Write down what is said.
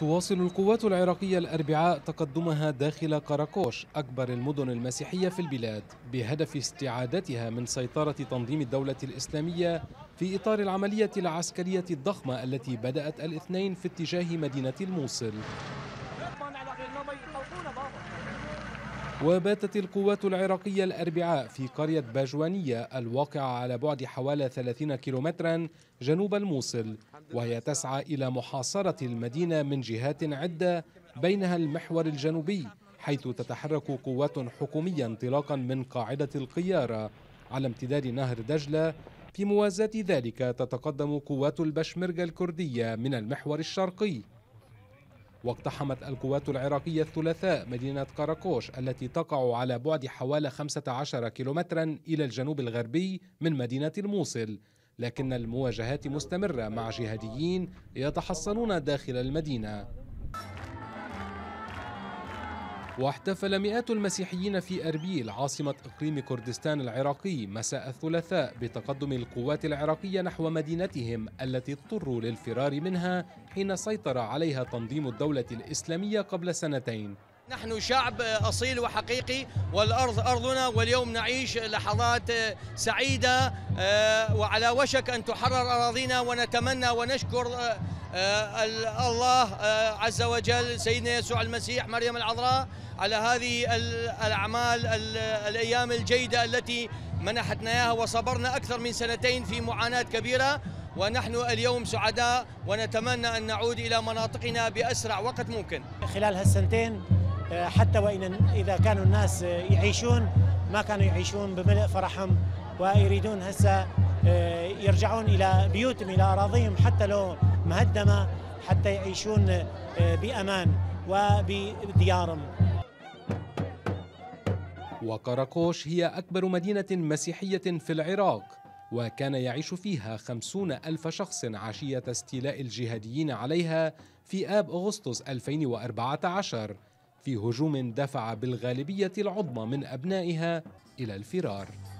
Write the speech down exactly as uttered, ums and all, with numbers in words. تواصل القوات العراقية الأربعاء تقدمها داخل قرقوش أكبر المدن المسيحية في البلاد بهدف استعادتها من سيطرة تنظيم الدولة الإسلامية في إطار العملية العسكرية الضخمة التي بدأت الاثنين في اتجاه مدينة الموصل. وباتت القوات العراقية الأربعاء في قرية باجوانية الواقعة على بعد حوالي ثلاثين كيلومترا جنوب الموصل، وهي تسعى إلى محاصرة المدينة من جهات عدة بينها المحور الجنوبي حيث تتحرك قوات حكومية انطلاقا من قاعدة القيارة على امتداد نهر دجلة. في موازاة ذلك تتقدم قوات البشمركة الكردية من المحور الشرقي. واقتحمت القوات العراقية الثلاثاء مدينة قرقوش التي تقع على بعد حوالي خمسة عشر كيلومترا إلى الجنوب الغربي من مدينة الموصل، لكن المواجهات مستمرة مع جهاديين يتحصنون داخل المدينة. واحتفل مئات المسيحيين في أربيل عاصمة إقليم كردستان العراقي مساء الثلاثاء بتقدم القوات العراقية نحو مدينتهم التي اضطروا للفرار منها حين سيطر عليها تنظيم الدولة الإسلامية قبل سنتين. نحن شعب أصيل وحقيقي والأرض أرضنا، واليوم نعيش لحظات سعيدة وعلى وشك أن تحرر أراضينا، ونتمنى ونشكر الله عز وجل سيدنا يسوع المسيح مريم العذراء على هذه الأعمال الأيام الجيدة التي منحتناها، وصبرنا أكثر من سنتين في معاناة كبيرة، ونحن اليوم سعداء ونتمنى أن نعود إلى مناطقنا بأسرع وقت ممكن. خلال هالسنتين حتى وإن إذا كانوا الناس يعيشون ما كانوا يعيشون بملء فرحهم، ويريدون هسه يرجعون إلى بيوتهم إلى أراضيهم حتى لو مهدمة حتى يعيشون بأمان وبديارهم. وقرقوش هي أكبر مدينة مسيحية في العراق، وكان يعيش فيها خمسون ألف شخص عشية استيلاء الجهاديين عليها في آب أغسطس ألفين وأربعة عشر في هجوم دفع بالغالبية العظمى من أبنائها إلى الفرار.